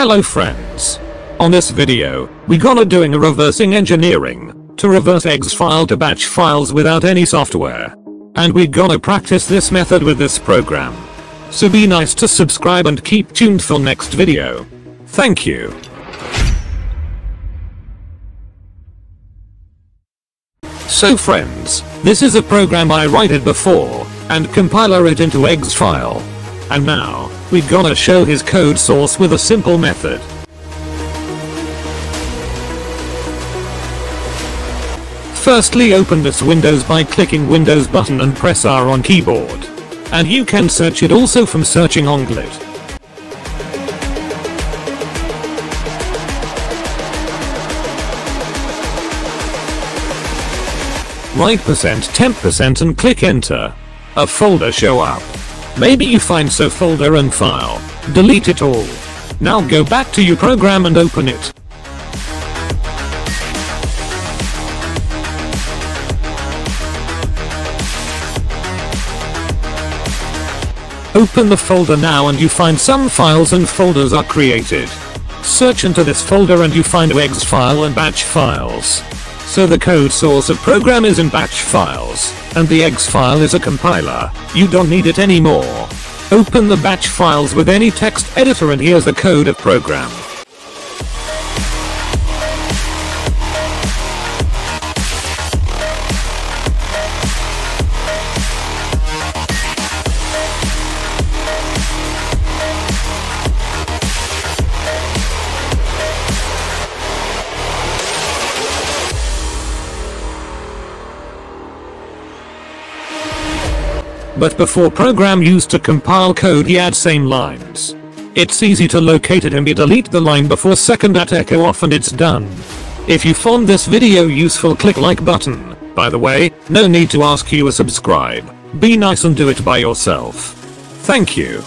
Hello friends. On this video, we gonna doing a reversing engineering to reverse EXE file to batch files without any software. And we gonna practice this method with this program. So be nice to subscribe and keep tuned for next video. Thank you. So friends, this is a program I wrote before and compiler it into EXE file. And now, we gonna show his code source with a simple method. Firstly, open this Windows by clicking Windows button and press R on keyboard. And you can search it also from searching on glit. Write %temp% and click enter. A folder show up. Maybe you find so folder and file. Delete it all. Now go back to your program and open it. Open the folder now and you find some files and folders are created. Search into this folder and you find EXE file and batch files. So the code source of program is in batch files, and the EXE file is a compiler. You don't need it anymore. Open the batch files with any text editor and here's the code of program. But before program used to compile code he had same lines. It's easy to locate it and you delete the line before second at echo off and it's done. If you found this video useful, click like button. By the way, no need to ask you to subscribe. Be nice and do it by yourself. Thank you.